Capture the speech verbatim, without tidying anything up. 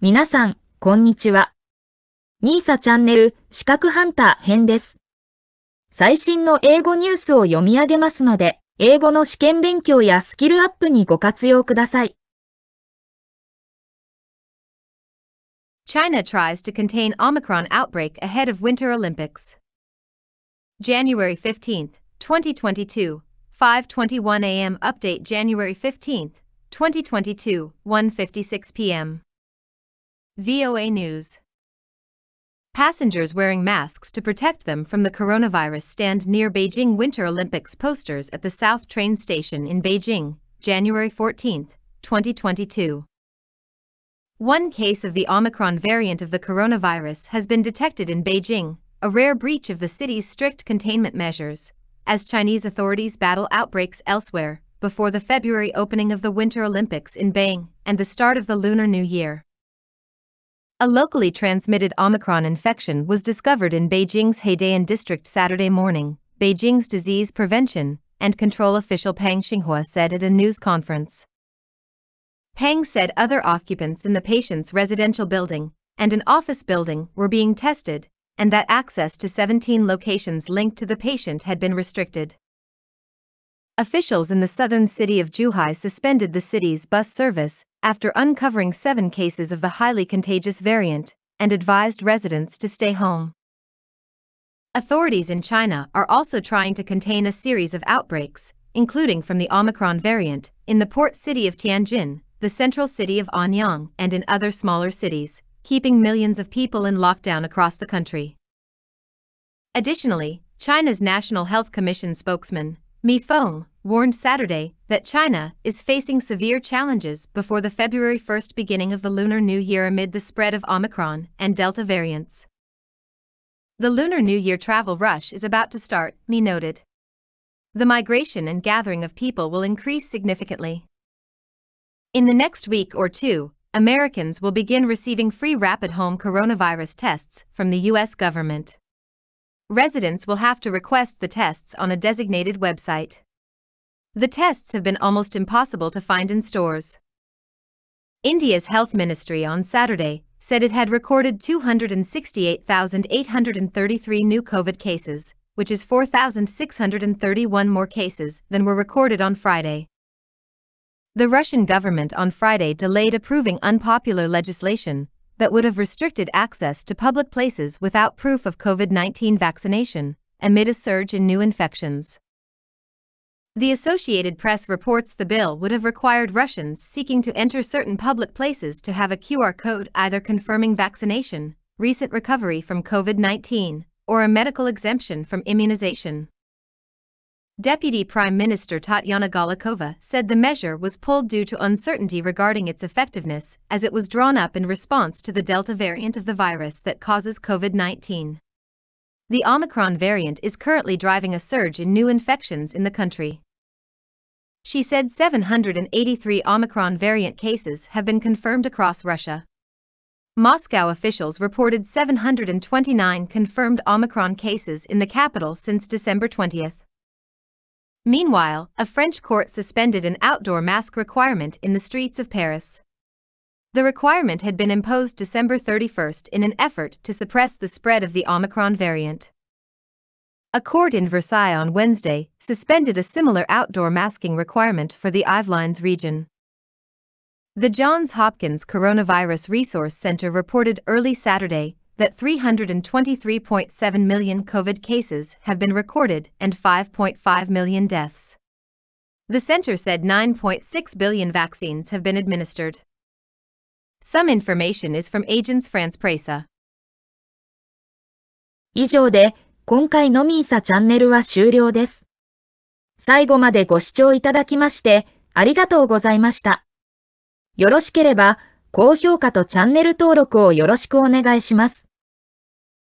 皆さん、こんにちは。ニーサチャンネル資格ハンター編です。最新の英語ニュースを読み上げますので、英語の試験勉強やスキルアップにご活用ください。China tries to contain Omicron outbreak ahead of Winter Olympics. January fifteenth, twenty twenty-two, five twenty-one a m Update January fifteenth, twenty twenty-two, one fifty-six p m V O A News. Passengers wearing masks to protect them from the coronavirus stand near Beijing Winter Olympics posters at the South Train Station in Beijing, January fourteenth, twenty twenty-two. One case of the Omicron variant of the coronavirus has been detected in Beijing, a rare breach of the city's strict containment measures, as Chinese authorities battle outbreaks elsewhere, before the February opening of the Winter Olympics in Beijing and the start of the Lunar New Year. A locally transmitted Omicron infection was discovered in Beijing's Haidian District Saturday morning, Beijing's Disease Prevention and Control official Pang Xinhua said at a news conference. Pang said other occupants in the patient's residential building and an office building were being tested, and that access to seventeen locations linked to the patient had been restricted. Officials in the southern city of Zhuhai suspended the city's bus service after uncovering seven cases of the highly contagious variant, and advised residents to stay home. Authorities in China are also trying to contain a series of outbreaks, including from the Omicron variant, in the port city of Tianjin, the central city of Anyang, and in other smaller cities, keeping millions of people in lockdown across the country. Additionally, China's National Health Commission spokesman, Mi Feng, warned Saturday that China is facing severe challenges before the February first beginning of the Lunar New Year amid the spread of Omicron and Delta variants. The Lunar New Year travel rush is about to start, Mi noted. The migration and gathering of people will increase significantly. In the next week or two, Americans will begin receiving free rapid home coronavirus tests from the U S government. Residents will have to request the tests on a designated website. The tests have been almost impossible to find in stores. India's Health Ministry on Saturday said it had recorded two hundred sixty-eight thousand eight hundred thirty-three new COVID cases, which is four thousand six hundred thirty-one more cases than were recorded on Friday. The Russian government on Friday delayed approving unpopular legislation that would have restricted access to public places without proof of COVID nineteen vaccination, amid a surge in new infections. The Associated Press reports the bill would have required Russians seeking to enter certain public places to have a Q R code either confirming vaccination, recent recovery from COVID nineteen, or a medical exemption from immunization. Deputy Prime Minister Tatyana Golikova said the measure was pulled due to uncertainty regarding its effectiveness, as it was drawn up in response to the Delta variant of the virus that causes COVID nineteen. The Omicron variant is currently driving a surge in new infections in the country. She said seven hundred eighty-three Omicron variant cases have been confirmed across Russia. Moscow officials reported seven hundred twenty-nine confirmed Omicron cases in the capital since December twentieth. Meanwhile, a French court suspended an outdoor mask requirement in the streets of Paris. The requirement had been imposed December thirty-first in an effort to suppress the spread of the Omicron variant. A court in Versailles on Wednesday suspended a similar outdoor masking requirement for the Yvelines region. The Johns Hopkins Coronavirus Resource Center reported early Saturday that three hundred twenty-three point seven million COVID cases have been recorded and five point five million deaths. The center said nine point six billion vaccines have been administered. Some information is from Agence France-Presse. 以上で、今回のミーサチャンネルは終了です。最後までご視聴いただきまして、ありがとうございました。よろしければ、高評価とチャンネル登録をよろしくお願いします。